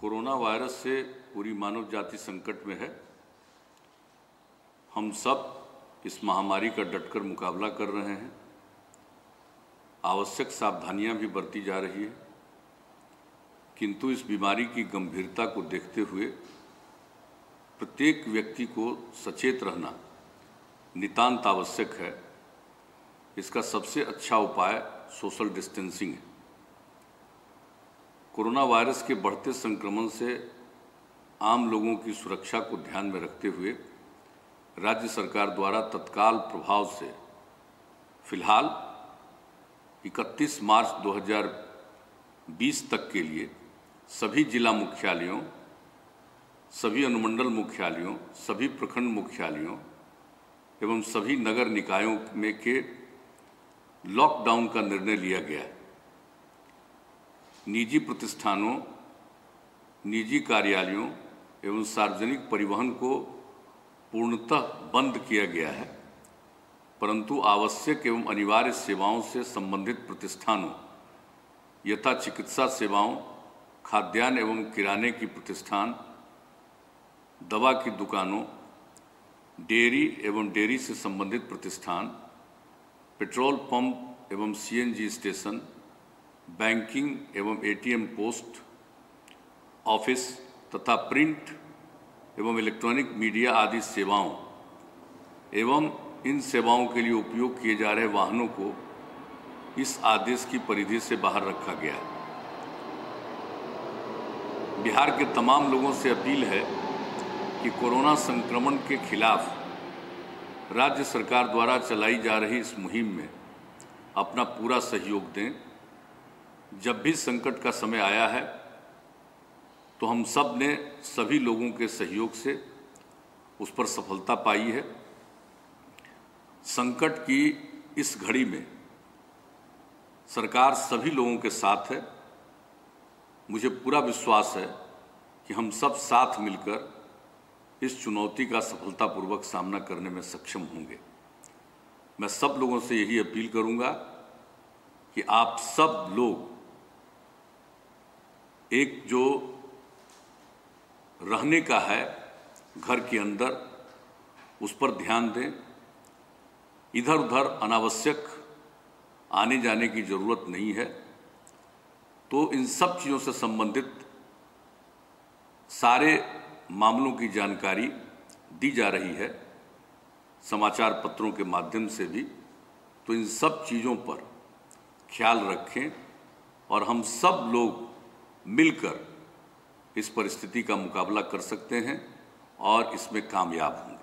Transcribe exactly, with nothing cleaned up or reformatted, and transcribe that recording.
Corona virus से पूरी मानव जाति संकट में है। हम सब इस महामारी का डटकर मुकाबला कर रहे हैं। आवश्यक सावधानियां भी बरती जा रही है, किंतु इस बीमारी की गंभीरता को देखते हुए प्रत्येक व्यक्ति को सचेत रहना नितांत आवश्यक है। इसका सबसे अच्छा उपाय सोशल डिस्टेंसिंग है। कोरोना वायरस के बढ़ते संक्रमण से आम लोगों की सुरक्षा को ध्यान में रखते हुए राज्य सरकार द्वारा तत्काल प्रभाव से फिलहाल इकतीस मार्च दो हज़ार बीस तक के लिए सभी जिला मुख्यालयों, सभी अनुमंडल मुख्यालयों, सभी प्रखंड मुख्यालयों एवं सभी नगर निकायों में के लॉकडाउन का निर्णय लिया गया है। निजी प्रतिष्ठानों, निजी कार्यालयों एवं सार्वजनिक परिवहन को पूर्णतः बंद किया गया है, परंतु आवश्यक एवं अनिवार्य सेवाओं से संबंधित प्रतिष्ठानों यथा चिकित्सा सेवाओं, खाद्यान्न एवं किराने की प्रतिष्ठान, दवा की दुकानों, डेयरी एवं डेयरी से संबंधित प्रतिष्ठान, पेट्रोल पंप एवं सीएनजी स्टेशन, बैंकिंग एवं एटीएम पोस्ट, ऑफिस तथा प्रिंट एवं इलेक्ट्रॉनिक मीडिया आदि सेवाओं एवं इन सेवाओं के लिए उपयोग किए जा रहे वाहनों को इस आदेश की परिधि से बाहर रखा गया है। बिहार के तमाम लोगों से अपील है कि कोरोना संक्रमण के खिलाफ राज्य सरकार द्वारा चलाई जा रही इस मुहिम में अपना पूरा सहयोग दें। जब भी संकट का समय आया है तो हम सब ने सभी लोगों के सहयोग से उस पर सफलता पाई है। संकट की इस घड़ी में सरकार सभी लोगों के साथ है। मुझे पूरा विश्वास है कि हम सब साथ मिलकर इस चुनौती का सफलतापूर्वक सामना करने में सक्षम होंगे। मैं सब लोगों से यही अपील करूंगा कि आप सब लोग एक जो रहने का है घर के अंदर उस पर ध्यान दें। इधर उधर अनावश्यक आने जाने की ज़रूरत नहीं है। तो इन सब चीज़ों से संबंधित सारे मामलों की जानकारी दी जा रही है समाचार पत्रों के माध्यम से भी, तो इन सब चीज़ों पर ख्याल रखें और हम सब लोग मिलकर इस परिस्थिति का मुकाबला कर सकते हैं और इसमें कामयाब होंगे।